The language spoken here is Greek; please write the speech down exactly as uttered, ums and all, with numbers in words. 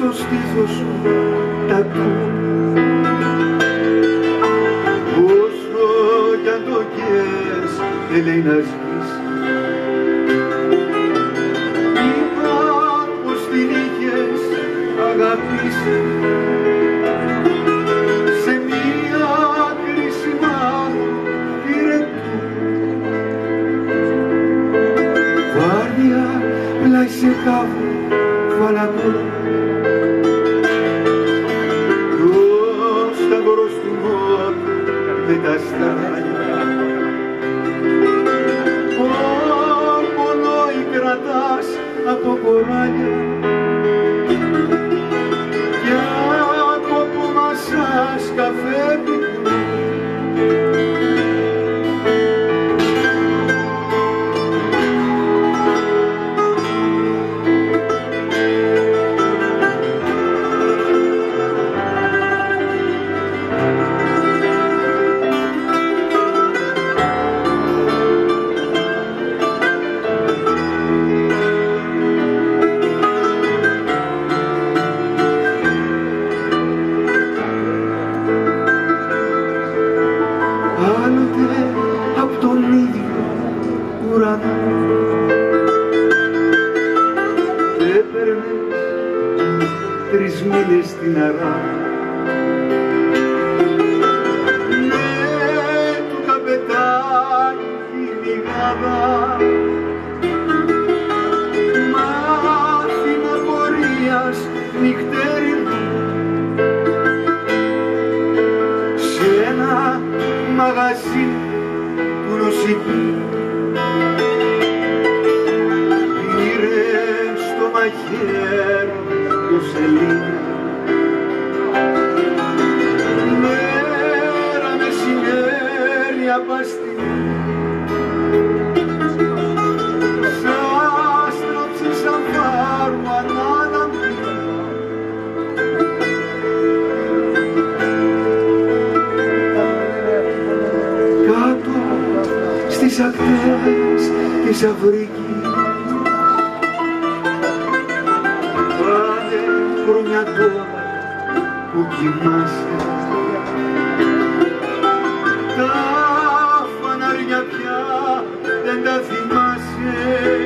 στο στήθο σου τα του. Όσο κι αν το καίες, δεν λέει να ζεις. Είπα πως την είχες αγαπήσει σε μία κρίσιμα πυρετού. Βάρδια πλάι σε χάβου φαλακού. Τα στάλια πόνο η κρατάς από κοράλια κι από που μασάς καφέ πικρού. Τρεις μήνες στην αρά με του καπετάνι την λιγάδα μάθημα πορείας νυχτερινή σε ένα μαγαζί του Ρωσική πήρε στο μαχαίρι σελίδα. Μέρα μεσημέρι απαστηνή σας τρώψε σαν φάρου ανάναμπη. Κάτω στις ακτές της Αφρικής χρόνια τώρα που κοιμάσαι τα φανάρια πια δεν τα θυμάσαι.